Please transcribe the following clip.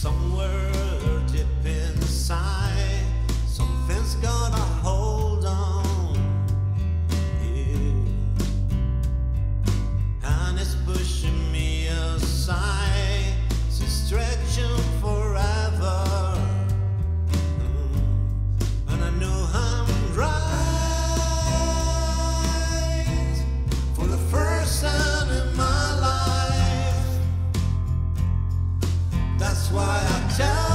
Somewhere deep inside, something's got a hold on, yeah. And it's pushing me aside, it's stretching forever, and I know I'm right for the first time. That's why I tell